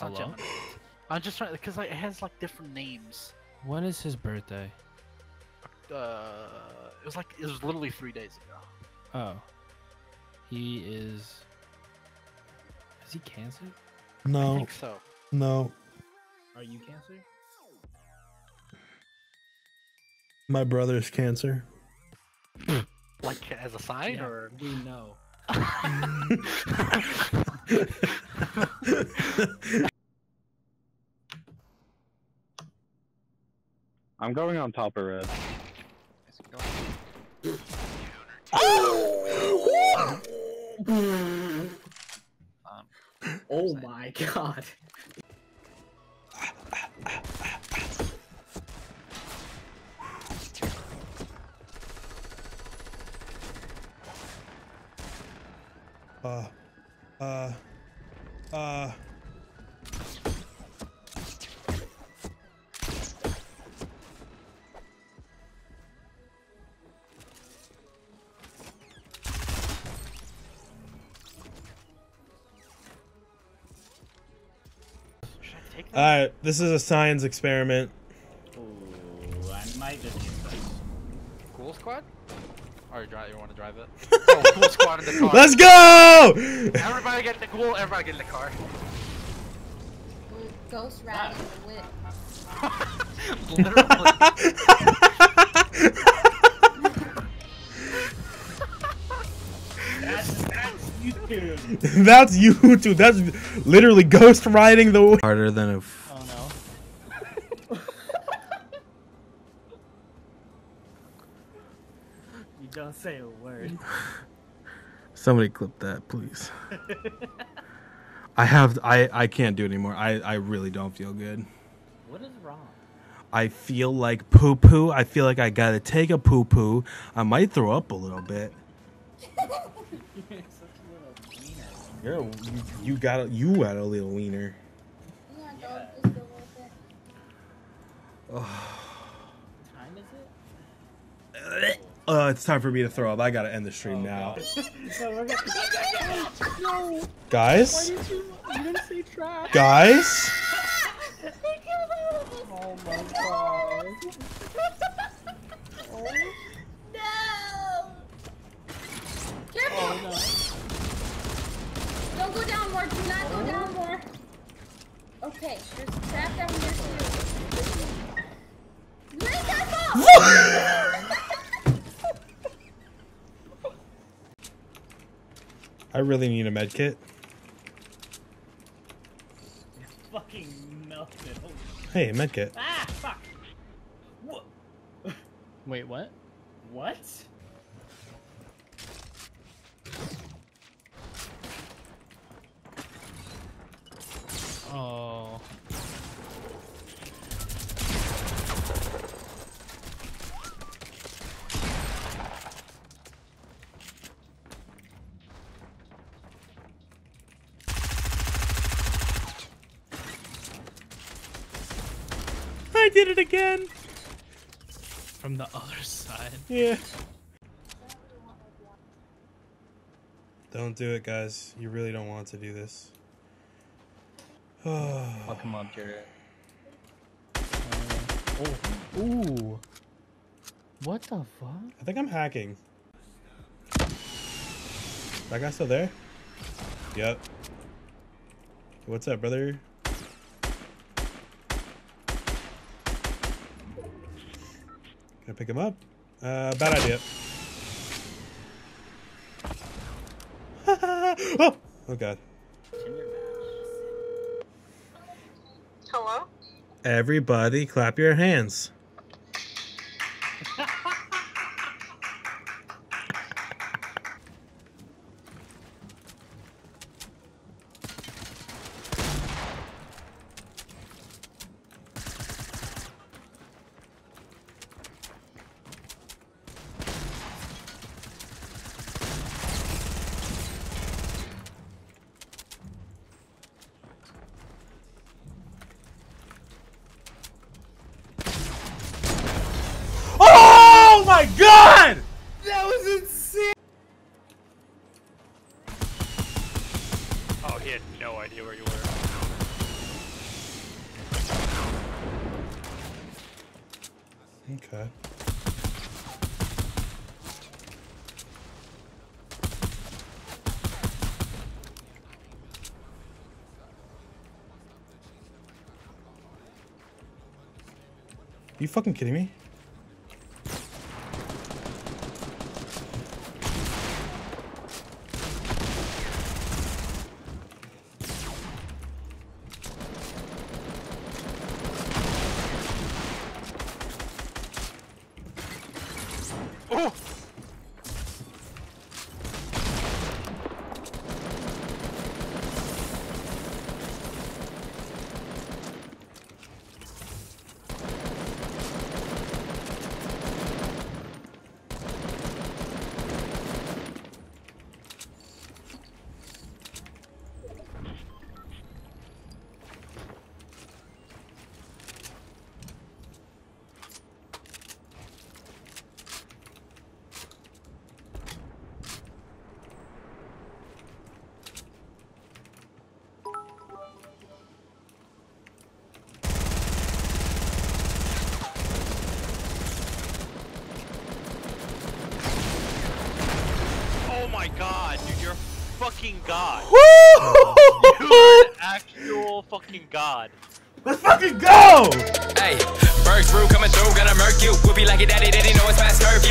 Hello? I'm just trying, because like, it has like different names. When is his birthday? It was literally 3 days ago. Oh. He is... Is he Cancer? No. I think so. No. Are you Cancer? My brother's Cancer. Like as a sign, yeah, or we know. I'm going on top of red. Oh! Oh my god. Alright, this is a science experiment. Ooh, I might just use this. Cool squad? Or you want to drive it? Oh, cool squad in the car. Let's go! Everybody get in the cool, everybody get in the car. Ghost riding the whip. Literally. That's YouTube. That's YouTube. That's literally ghost riding the whip. Harder than a. Oh no. You don't say a word. Somebody clip that, please. I can't do it anymore. I really don't feel good. What is wrong? I feel like poo poo. I feel like I gotta take a poo poo. I might throw up a little bit. You're such a little wiener. You got a little wiener. Yeah, yeah. Just a little bit. Oh. What time is it? It's time for me to throw up. I gotta end the stream now. No. Guys? Why did you didn't say try. Guys? Oh my god. Oh. No! Careful! Oh, no. Don't go down more. Do not go down more. Okay, there's a trap down here too. You're careful! I really need a med kit. You're fucking melted. Hey, med kit. Ah, fuck. What? Wait, what? What? Oh. I did it again! From the other side. Yeah. Don't do it, guys. You really don't want to do this. I'll come on, Jared. Oh. Ooh. What the fuck? I think I'm hacking. That guy still there? Yep. What's up, brother? Gonna pick him up. Bad idea. Oh! Oh god. Hello? Everybody clap your hands. Okay. You fucking kidding me? Oh! Oh my god, dude, you're a fucking god. You're an actual fucking god. Let's fucking go! Hey, BbergsBrew coming through, gonna murk you. Whoopie like your daddy, know it's my serve.